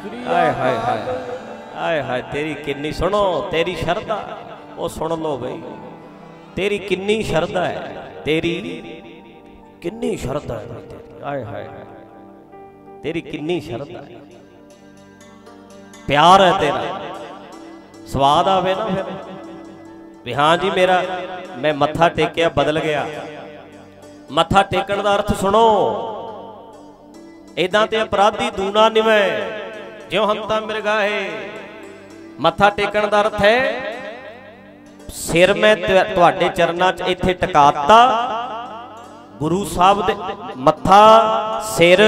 आए हाय हाय आए हाय तेरी किन्नी सुनो तेरी शरदा वो सुन लो भाई तेरी किन्नी शरदा है तेरी किन्नी शरदा है आए हाय तेरी किन्नी शरदा है प्यार है तेरा स्वाद आवे ना फिर हाँ जी मेरा मैं मत्था टेकिया बदल गया मत्था टेकन का अर्थ सुनो एदा ते अपराधी दूना निवे ज्यों हंता मृगाहे मत्था टेकन का अर्थ है सिर मैं तुहाडे चरणा च इत्थे टकाता गुरु साहब दे मत्था सिर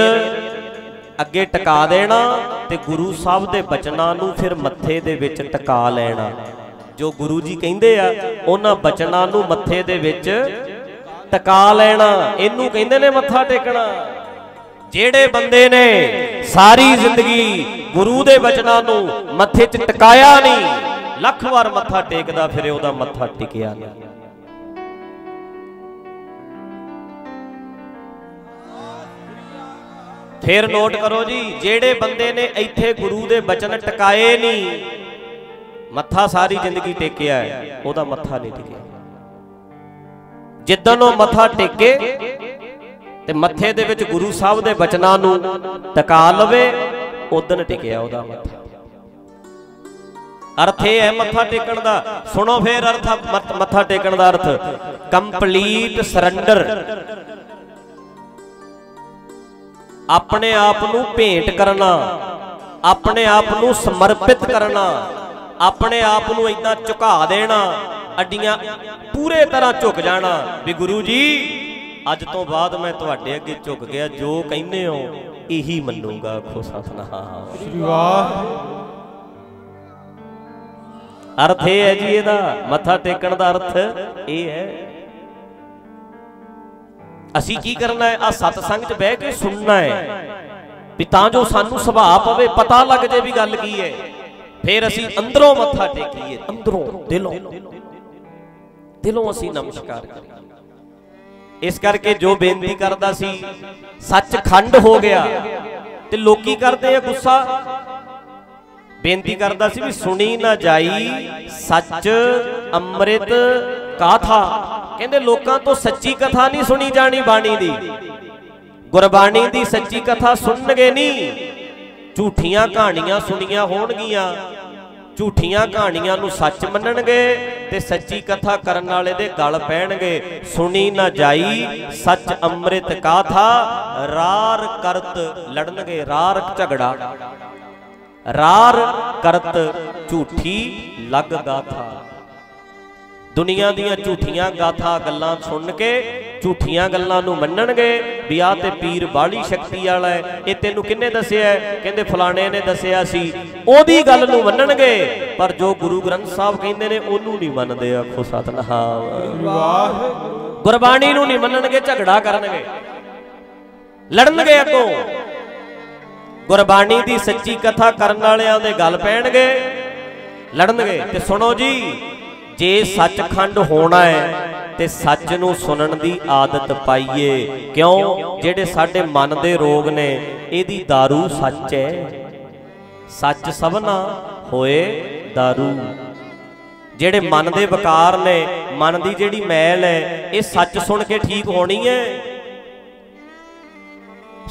अगे टका देना ते गुरु साहब के बचना नू फिर मत्थे दे विच टका लेना जो गुरु जी कहिंदे आ उन्हां बचना नू मत्थे दे विच टका लेना इनू कहिंदे ने मत्था टेकना। जेड़े बंदे ने सारी जिंदगी गुरु दे बचना नू मत्थे च टकाया नहीं लख वार मत्था टेकदा फिर उहदा मत्था टिकिया नहीं। फिर नोट करो जी जेड़े बंदे ने इत्थे गुरु दे बचन टकाए नहीं मत्था सारी जिंदगी टेकिया है ओदा मत्था नहीं टेकिया। जिद्दन वह मत्था टेके ते मत्थे दे विच गुरु साहब दे बचनां नू टका लवे उदन टिकिया ओदा मत्था। अर्थ यह है मत्था टेकन दा सुनो फिर अर्थ मत्था टेकन दा अर्थ कंप्लीट सरेंडर अपने आप को भेंट करना अपने आप को समर्पित करना अपने आप को इतना झुका देना अड्डियां पूरे तरह झुक जाना भी गुरु जी अज तो बाद मैं तुहाडे अगे झुक गया जो कहने हो यही मन्नूंगा आखो सतनाम। अर्थ यह है जी एदा मत्था टेकन का अर्थ यह है असी की करना है आ सत्संग च बह के सुनना है भी तां जो सानू सुभाव पवे पता लग जाए भी गल की है फिर असी अंदरों मत्था टेकीए अंदरों दिलों दिलों असी नमस्कार करीए। इस करके जो बेनती करदा सी सचखंड हो गया ते लोकी करते हैं गुस्सा बेनती करदा सी भी सुनी ना जाई सच अमृत काथा कहते लोगों तो सच्ची कथा नहीं सुनी जानी बाणी दी गुरबाणी दी सच्ची कथा सुनगे नहीं झूठियां कहानियां सुनियां होणगियां झूठियां कहानियां नूं सच मन्नणगे ते सच्ची कथा करन वाले दे गल पैणगे। सुनी ना जाई सच अमृत काथा रार करत लड़नगे रार झगड़ा रार करत झूठी लग गाथा दुनिया दीयां झूठियां गाथा गल्लां सुन के झूठियां गल्लां नूं मन्नणगे भी आ ते पीर बाली शक्ति वाला है ये तैनूं किहने दस्सिआ है कहंदे फलाणे ने दस्सिआ सी ओदी गल नूं मन्नणगे पर जो गुरु ग्रंथ साहब कहिंदे ने ओनूं नहीं मन्नदे आखो सतनाम। गुरबाणी नूं नहीं मन्नणगे झगड़ा करनगे लड़नगे अगों गुरबाणी दी सच्ची कथा करन वालिआं दे गल पैणगे लड़नगे। ते सुणो जी जे सचखंड होना है ते सच नूं सुनन दी आदत पाईए क्यों जेडे साडे मन दे रोग ने इहदी दारू सच है सच सबना होए दारू जेडे मन दे विकार ने मन दी जिहड़ी मैल है ये सच सुन के ठीक होनी है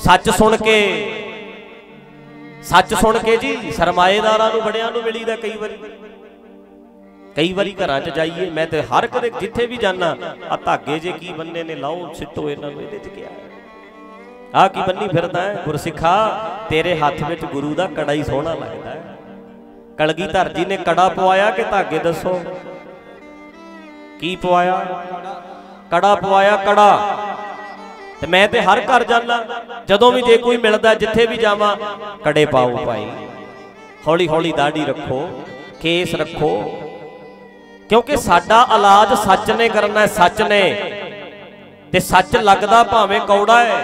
सच सुन के जी सरमाएदारां नूं बड़ियां नूं मिलीदा कई बारी घर च जाइए मैं तो हर कदे जिथे भी जाना आ धागे जे की बन्ने ने लाओ सिटो इन्होंने क्या आ की बन्नी फिरदा है गुरसिखा तेरे हाथ में गुरु का कड़ा ही सोहना लगता है। कलगीधर जी ने कड़ा पवाया कि धागे दसो की पवाया कड़ा पवाया कड़ा ते मैं तो हर घर जाना जदों भी जे कोई मिलता जिथे भी जावा कड़े पाओ भाई हौली हौली दाढ़ी रखो केस रखो क्योंकि साडा इलाज सच ने करना है सच ने ते सच लगदा भावें कौड़ा है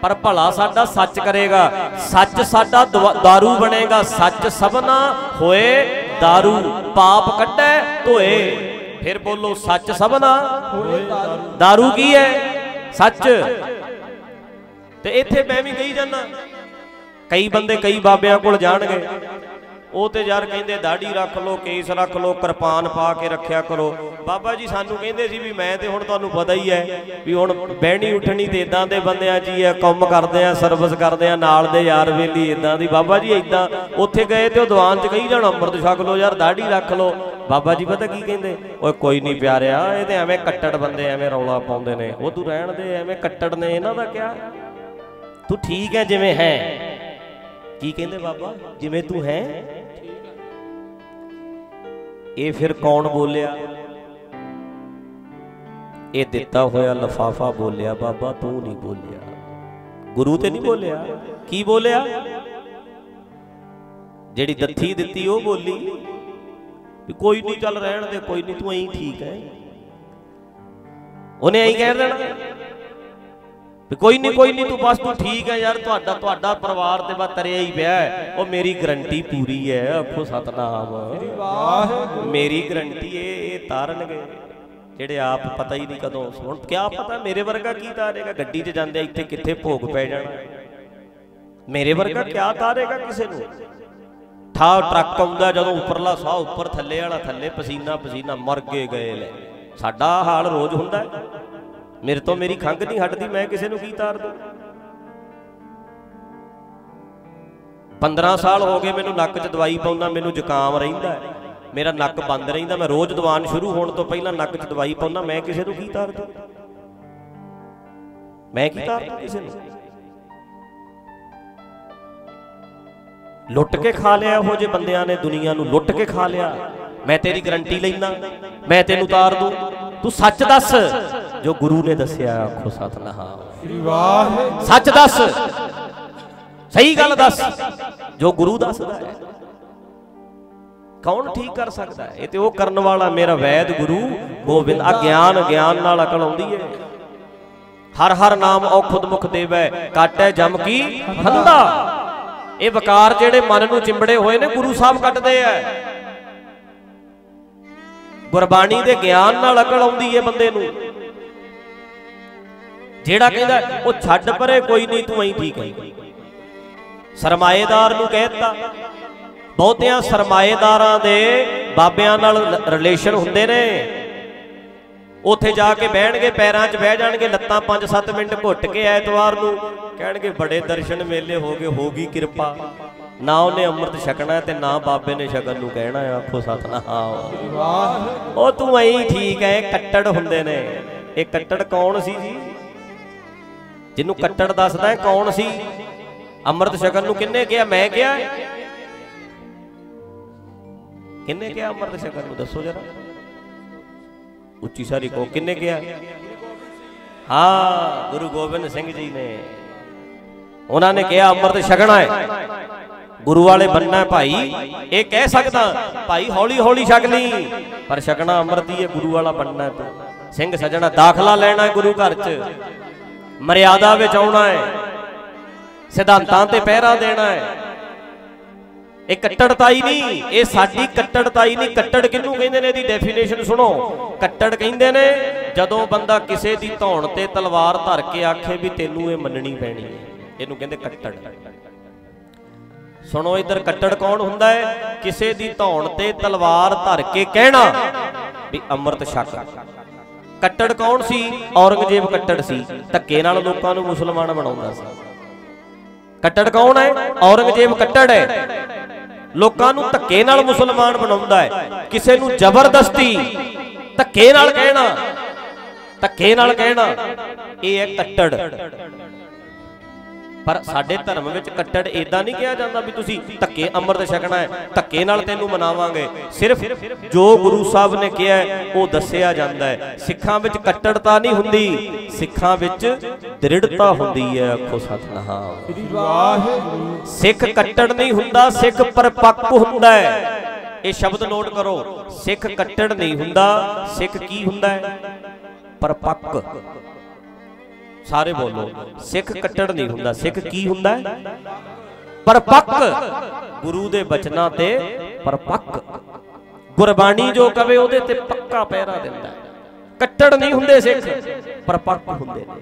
पर भला साडा सच करेगा सच साडा दारू बनेगा सच सबना होए दारू पाप कड्डे धोए फिर बोलो सच सबना होए दारू की है सच। ते इत्थे मैं भी कही जाना कई बंदे कई बाबियां कोल जाणगे ਉਹ ਤੇ ਯਾਰ ਕਹਿੰਦੇ ਦਾੜੀ ਰੱਖ ਲੋ, ਕੇਸ ਰੱਖ ਲੋ, ਕਿਰਪਾਨ ਪਾ ਕੇ ਰੱਖਿਆ ਕਰੋ। ਬਾਬਾ ਜੀ ਸਾਨੂੰ ਕਹਿੰਦੇ ਸੀ ਵੀ ਮੈਂ ਤੇ ਹੁਣ ਤੁਹਾਨੂੰ ਪਤਾ ਹੀ ਹੈ ਵੀ ਹੁਣ ਬਹਿਣੀ ਉੱਠਣੀ ਤੇ ਇਦਾਂ ਦੇ ਬੰਦਿਆਂ ਜੀ ਆ, ਕੰਮ ਕਰਦੇ ਆ, ਸਰਵਿਸ ਕਰਦੇ ਆ, ਨਾਲ ਦੇ ਯਾਰ ਵੇਲੀ ਇਦਾਂ ਦੀ। ਬਾਬਾ ਜੀ ਇਦਾਂ ਉੱਥੇ ਗਏ ਤੇ ਉਹ ਦੀਵਾਨ 'ਚ ਕਹੀ ਜਾਣਾ ਅੰਮ੍ਰਿਤ ਛਕ ਲੋ ਯਾਰ, ਦਾੜੀ ਰੱਖ ਲੋ। ਬਾਬਾ ਜੀ ਪਤਾ ਕੀ ਕਹਿੰਦੇ, ਓਏ ਕੋਈ ਨਹੀਂ ਪਿਆਰਿਆ, ਇਹ ਤੇ ਐਵੇਂ ਕੱਟੜ ਬੰਦੇ ਐਵੇਂ ਰੌਲਾ ਪਾਉਂਦੇ ਨੇ, ਉਹ ਤੂੰ ਰਹਿਣ ਦੇ, ਐਵੇਂ ਕੱਟੜ ਨੇ ਇਹਨਾਂ ਦਾ ਕਿਹਾ, ਤੂੰ ਠੀਕ ਹੈ ਜਿਵੇਂ ਹੈ। ਕੀ ਕਹਿੰਦੇ ਬਾਬਾ, ਜਿਵੇਂ ਤੂੰ ਹੈ। ये फिर कौन बोलिया, ये दिता होया लफाफा बोलिया, बाबा तू नहीं बोलिया, गुरु ते नहीं बोलिया। की बोलिया, जेड़ी दत्थी दिती वो बोली कोई नहीं चल रहन दे, कोई नहीं तू यही ठीक है। उन्हें यही कह देना कोई नहीं तू बस तू ठीक है यार, तुहाडा परिवार ते बस तरिया ही पिया है, और मेरी गारंटी पूरी है। आखो सतनाम, मेरी गारंटी ये तारन गए जेडे आप पता ही नहीं कदों। हुण क्या पता मेरे वर्गा की तारेगा, गड्डी 'च जांदे इत्थे कित्थे भोग पै जाना, मेरे वर्गा क्या तारेगा किसे नूं। ठा ट्रक आउंदा जदों उपरला साह उपर, थल्ले वाला थल्ले, पसीना पसीना, मर गए गए ले। साडा हाल रोज हुंदा है, मेरे तो मेरी खंघ नहीं हटदी, मैं किसे नूं की तार दूं। 15 साल हो गए मैनूं नक्क 'च दवाई पाउंदा, मैनूं जुकाम रहिंदा है, मेरा नक्क बंद रहिंदा, मैं रोज दवान शुरू होने तो पहला नक्क 'च दवाई पाउंदा, मैं किसे नूं की तार दूं, मैं की तार दूं किसे नूं। लुट के खा लिया हो जे बंदियां ने, दुनिया नूं लुट के खा लिया। मैं तेरी गारंटी लैंदा, मैं तेनूं तार दूं, तू सच दस जो गुरु ने दसिया। आखो सतनाम, सच दस, सही गल दस जो गुरु दसदा है, कौन ठीक कर सकता है। ये तो वो करने वाला मेरा वैद गुरु गोबिंद। आ ज्ञान ज्ञान नाल अकल आउंदी है। हर हर नाम औखुद मुख देवै, काटै जम की फंदा। ये वकार जेड़े मन नूं चिंबड़े होए ने गुरु साहब कटदे आ। गुरबाणी दे ज्ञान नाल अकल आउंदी है बंदे नूं। जेड़ा कहंदा ओ छड्ड परे कोई नहीं तूं ऐं ठीक है। सरमाएदार नूं कहता, बहुतियां सरमाएदारां दे बाबियां नाल रिलेशन हुंदे ने, उत्थे जाके बहणगे, पैरां 'च बह जाणगे, लत्तां 5-7 मिनट घुट के ऐतवार नूं कहणगे बड़े दर्शन मेले हो गए, हो गई किरपा। ना उन्हें अमृत छकना ते ना बाबे ने छकन नूं कहना। आखो सतनाम, ओ तूं ऐं ठीक है। कट्टड़ हुंदे ने। ये कट्टड़ कौन सी जी, जिन्नूं कट्टड़ दसदा है कौन सी। अमृत छकन नूं किन्ने कहा, मैं कहा, किन्ने कहा अमृत छकन नूं, दसो जरा उच्ची सारी कहो किन्ने कहा। हाँ, गुरु गोबिंद सिंह जी ने, उन्होंने कहा अमृत छकना है, गुरु वाले बनना है। भाई ये कह सकता भाई हौली हौली छकनी, पर छकना अमृत ही है, गुरु वाला बनना है। सिंह सजना दाखला लेना है गुरु घर च, मर्यादा विच आउणा है, सिद्धांतां ते पहरा देना है। यह कट्टड़ताई नहीं, यह साडी कट्टड़ताई नहीं। कट्टड़ किनू कहंदे ने, इहदी डेफिनेशन सुनो। कट्टड़ कहंदे ने जदों बंदा किसी दी धौण ते तलवार धर के आखे भी तैनूं इह मन्नणी पैणी है, इहनूं कहंदे कट्टड़। सुनो इधर, कट्टड़ कौन हुंदा है, किसी दी धौण ते तलवार धर के कहना भी अमृत छक। कट्टड़ कौन सी, औरंगजेब कट्टड़ सी, धक्के नाल लोकां नूं मुसलमान बनाउंदा सी। कट्टड़ कौन है, औरंगजेब कट्टड़ है, लोकां नूं धक्के नाल मुसलमान बनाउंदा है। किसे नूं जबरदस्ती धक्के नाल कहना, धक्के नाल कहना, यह है कट्टड़। पर साडे धर्म विच कट्टड़ इदां नहीं कहा जांदा भी तुसीं धक्के अमृत छकना है, धक्के नाल तैनूं मनावांगे। सिर्फ जो गुरु साहब ने कहा है वो दस्सिया जांदा है। सिखां विच कट्टड़ता नहीं हुंदी, सिखां विच दृढ़ता हुंदी है। आखो सतनाम, सिख कट्टड़ नहीं हुंदा, सिख परिपक्व हुंदा है। ये शब्द नोट करो, सिख कट्टड़ नहीं हुंदा, सिख की हुंदा है, परिपक्व। सारे बोलो, सिख कट्टड़ नहीं हुंदा, सिख की हुंदा है, परिपक्व। गुरु दे बचना ते परिपक्व, गुरबाणी जो कवे ओदे ते पक्का पहरा दिंदा है। कट्टड़ नहीं हुंदे सिख, परिपक्व हुंदे ने।